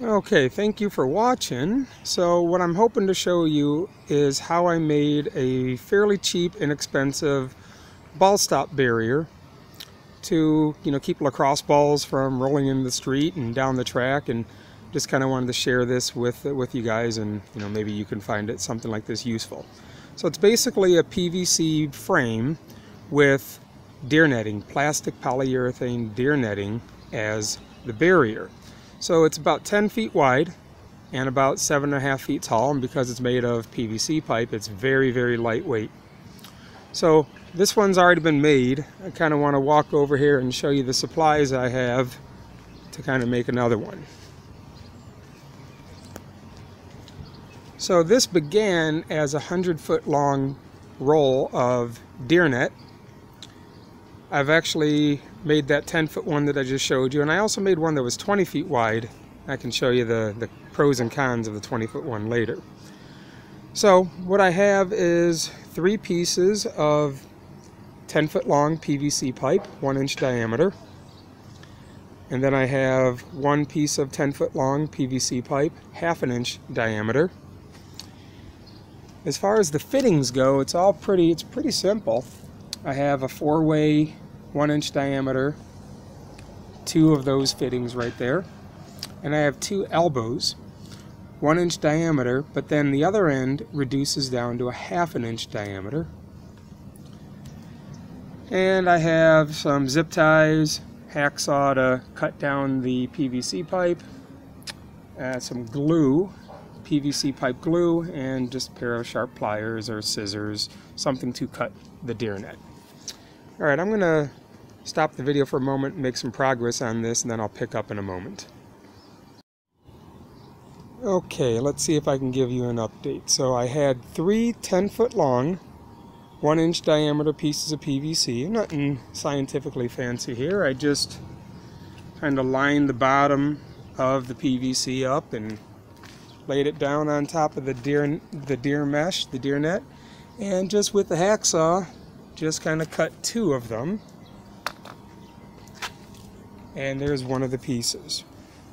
Okay, thank you for watching. So what I'm hoping to show you is how I made a fairly cheap and inexpensive ball stop barrier to, you know, keep lacrosse balls from rolling in the street and down the track, and just kind of wanted to share this with you guys, and you know, maybe you can find it something like this useful. So it's basically a PVC frame with deer netting, plastic polyurethane deer netting as the barrier. So it's about 10 feet wide and about 7.5 feet tall, and because it's made of PVC pipe, it's very, very lightweight. So this one's already been made. I kind of want to walk over here and show you the supplies I have to kind of make another one. So this began as a 100-foot long roll of deer net. I've actually made that 10-foot one that I just showed you, and I also made one that was 20 feet wide. I can show you the pros and cons of the 20-foot one later. So what I have is 3 pieces of 10-foot long PVC pipe, 1-inch diameter. And then I have 1 piece of 10-foot long PVC pipe, 1/2 inch diameter. As far as the fittings go, it's pretty simple. I have a 4-way 1-inch diameter, 2 of those fittings right there, and I have 2 elbows, 1-inch diameter, but then the other end reduces down to a 1/2 inch diameter. And I have some zip ties, hacksaw to cut down the PVC pipe, some glue, PVC pipe glue, and just a pair of sharp pliers or scissors, something to cut the deer net. All right, I'm gonna stop the video for a moment and make some progress on this, and then I'll pick up in a moment. Okay, let's see if I can give you an update. So I had 3 10-foot long, 1-inch diameter pieces of PVC. Nothing scientifically fancy here. I just kind of lined the bottom of the PVC up and laid it down on top of the deer net, and just with the hacksaw, just kind of cut 2 of them. And there's one of the pieces.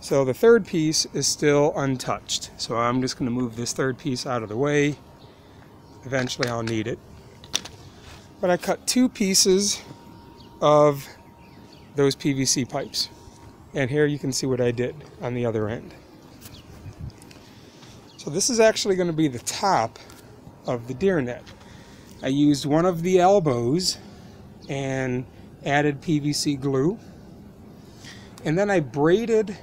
So the 3rd piece is still untouched. So I'm just going to move this 3rd piece out of the way. Eventually I'll need it. But I cut 2 pieces of those PVC pipes. And here you can see what I did on the other end. So this is actually going to be the top of the deer net. I used one of the elbows and added PVC glue. And then I braided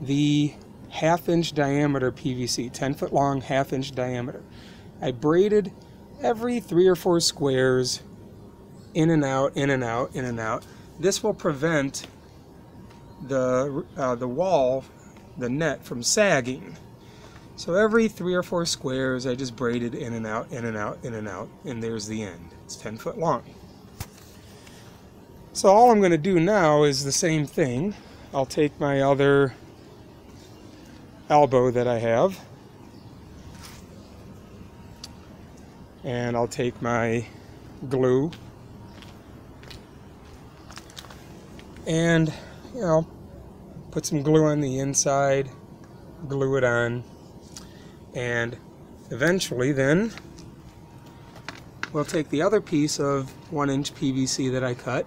the 1/2 inch diameter PVC, 10-foot long, 1/2 inch diameter. I braided every 3 or 4 squares, in and out, in and out, in and out. This will prevent the net from sagging. So every 3 or 4 squares, I just braided in and out, in and out, in and out, and there's the end. It's 10-foot long. So all I'm going to do now is the same thing. I'll take my other elbow that I have, and I'll take my glue, and you know, put some glue on the inside, glue it on, and eventually then we'll take the other piece of 1-inch PVC that I cut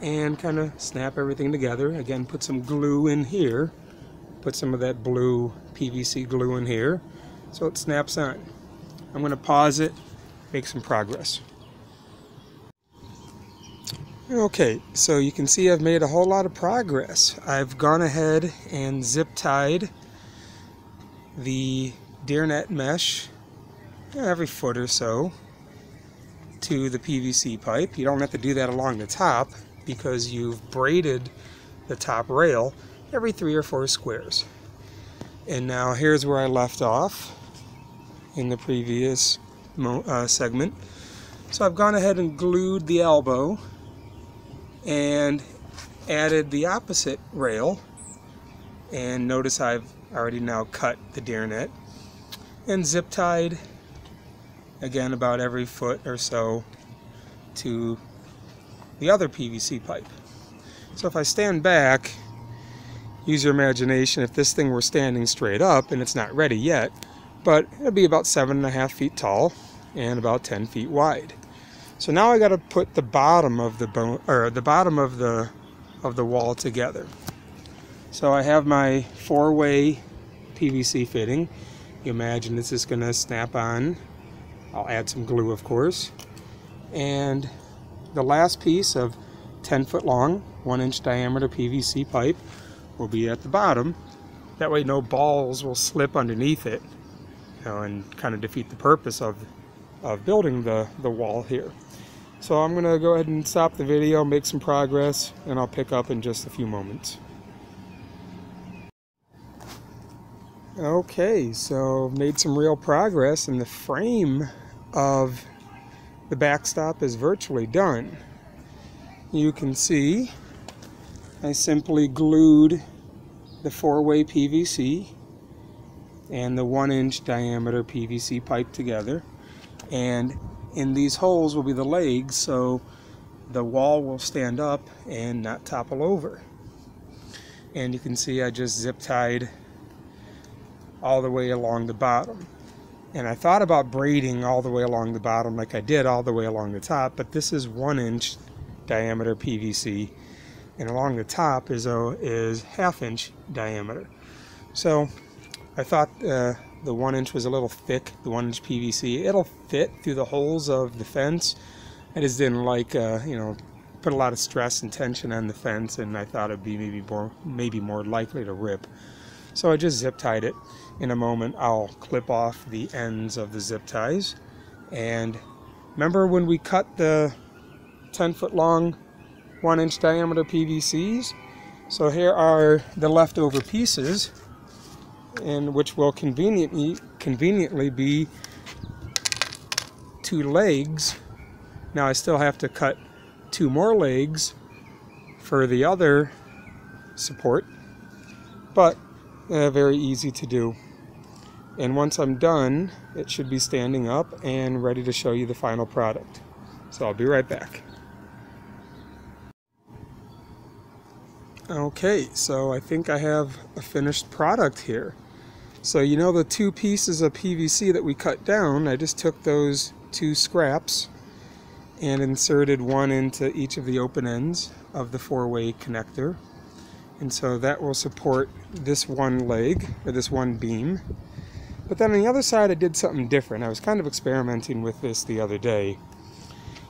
and kind of snap everything together. Again, put some glue in here, put some of that blue PVC glue in here so it snaps on. I'm going to pause it, make some progress. Okay, so you can see I've made a whole lot of progress. I've gone ahead and zip tied the deer net mesh every foot or so to the PVC pipe. You don't have to do that along the top because you've braided the top rail every 3 or 4 squares. And now here's where I left off in the previous segment. So I've gone ahead and glued the elbow and added the opposite rail, and notice I've already now cut the deer net, and zip tied again about every foot or so to the other PVC pipe. So if I stand back, Use your imagination. If this thing were standing straight up, and it's not ready yet, but it'll be about 7.5 feet tall and about 10 feet wide. So now I got to put the bottom of the bone, or the bottom of the wall together. So I have my four-way PVC fitting. You imagine this is going to snap on. I'll add some glue, of course. And the last piece of 10 foot long, 1-inch diameter PVC pipe will be at the bottom. That way no balls will slip underneath it, you know, and kind of defeat the purpose of building the wall here. So I'm going to go ahead and stop the video, make some progress, and I'll pick up in just a few moments. Okay, so I've made some real progress, and the frame of the backstop is virtually done. You can see I simply glued the four-way PVC and the 1-inch diameter PVC pipe together, and in these holes will be the legs, so the wall will stand up and not topple over. And you can see I just zip tied all the way along the bottom. And I thought about braiding all the way along the bottom like I did all the way along the top, but this is 1-inch diameter PVC, and along the top is 1/2-inch diameter. So I thought the 1-inch was a little thick, the 1-inch PVC. It'll fit through the holes of the fence. I just didn't like, you know, put a lot of stress and tension on the fence, and I thought it'd be maybe more likely to rip. So I just zip tied it. In a moment, I'll clip off the ends of the zip ties. And remember when we cut the 10 foot long, 1-inch diameter PVCs? So here are the leftover pieces, and which will conveniently be two legs. Now I still have to cut two more legs for the other support, but very easy to do. And once I'm done, it should be standing up and ready to show you the final product. So I'll be right back. Okay, so I think I have a finished product here. So you know the two pieces of PVC that we cut down, I just took those two scraps and inserted one into each of the open ends of the four-way connector. And so that will support this one leg, or this one beam. But then on the other side, I did something different. I was kind of experimenting with this the other day.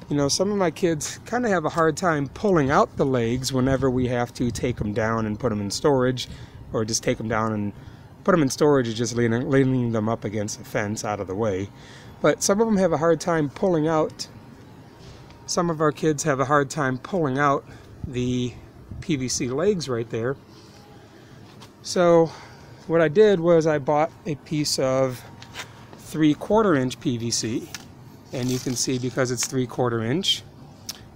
You know, some of my kids kind of have a hard time pulling out the legs whenever we have to take them down and put them in storage, or just take them down and put them in storage, or just leaning them up against the fence out of the way. But some of them have a hard time pulling out. Some of our kids have a hard time pulling out the PVC legs right there. So what I did was I bought a piece of 3/4-inch PVC, and you can see because it's 3/4 inch,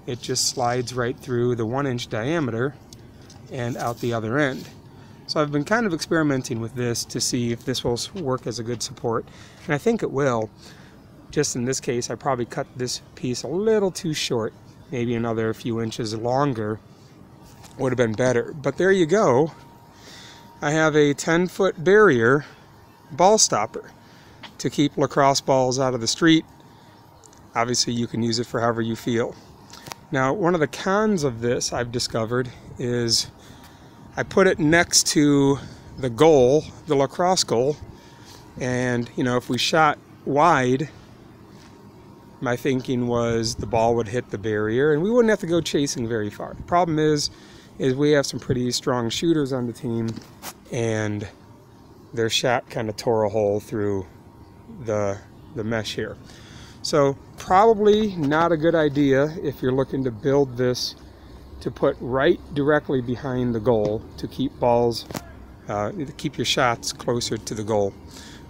it just slides right through the 1-inch diameter and out the other end. So I've been kind of experimenting with this to see if this will work as a good support, and I think it will. Just in this case, I probably cut this piece a little too short, maybe another few inches longer would have been better. But there you go. I have a 10-foot barrier ball stopper to keep lacrosse balls out of the street. Obviously you can use it for however you feel. Now one of the cons of this I've discovered is I put it next to the goal, the lacrosse goal, and you know, if we shot wide, my thinking was the ball would hit the barrier and we wouldn't have to go chasing very far. The problem is we have some pretty strong shooters on the team, and their shot kind of tore a hole through the mesh here. So probably not a good idea if you're looking to build this to put right directly behind the goal to keep balls, to keep your shots closer to the goal.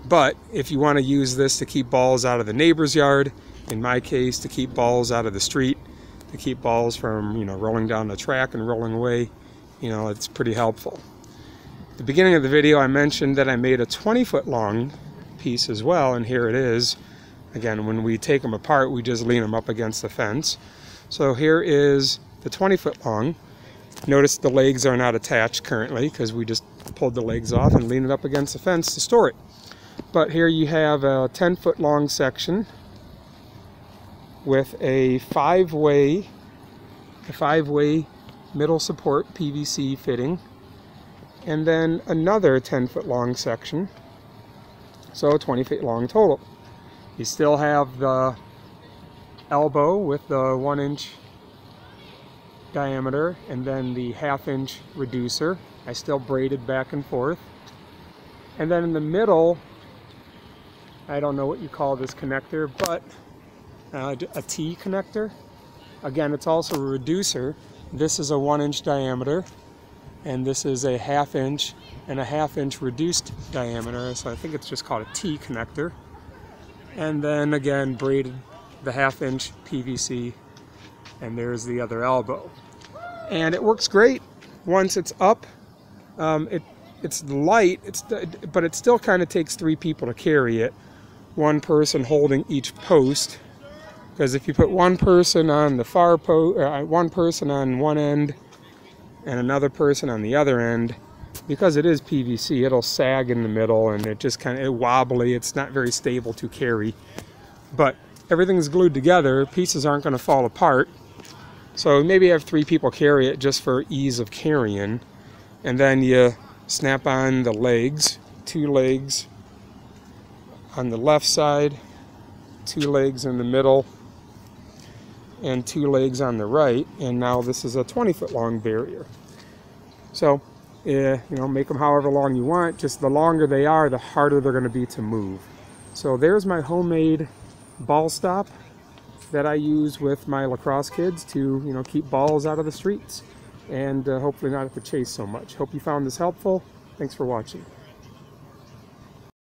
But if you want to use this to keep balls out of the neighbor's yard, in my case to keep balls out of the street, to keep balls from, you know, rolling down the track and rolling away, you know, it's pretty helpful. At the beginning of the video I mentioned that I made a 20-foot long piece as well, and here it is. Again, when we take them apart, we just lean them up against the fence. So here is the 20-foot long. Notice the legs are not attached currently because we just pulled the legs off and leaned it up against the fence to store it. But here you have a 10-foot long section with a five-way middle support PVC fitting, and then another 10-foot long section, so 20 feet long total. You still have the elbow with the 1-inch diameter and then the 1/2-inch reducer. I still braided back and forth. And then in the middle, I don't know what you call this connector, but a T connector. Again, it's also a reducer. This is a 1-inch diameter, and this is a 1/2-inch and a 1/2-inch reduced diameter, so I think it's just called a T connector. And then again, braided the 1/2-inch PVC, and there's the other elbow. And it works great once it's up. It's light, but it still kind of takes 3 people to carry it, one person holding each post. Because if you put one person on the far post, one person on one end and another person on the other end, because it is PVC, it'll sag in the middle and it just kind of wobbly. It's not very stable to carry. But everything's glued together. Pieces aren't going to fall apart. So maybe have 3 people carry it just for ease of carrying. And then you snap on the legs, 2 legs on the left side, 2 legs in the middle, and 2 legs on the right, and now this is a 20-foot long barrier. So, you know, make them however long you want, just the longer they are, the harder they're going to be to move. So there's my homemade ball stop that I use with my lacrosse kids to, you know, keep balls out of the streets and hopefully not have to chase so much. Hope you found this helpful. Thanks for watching.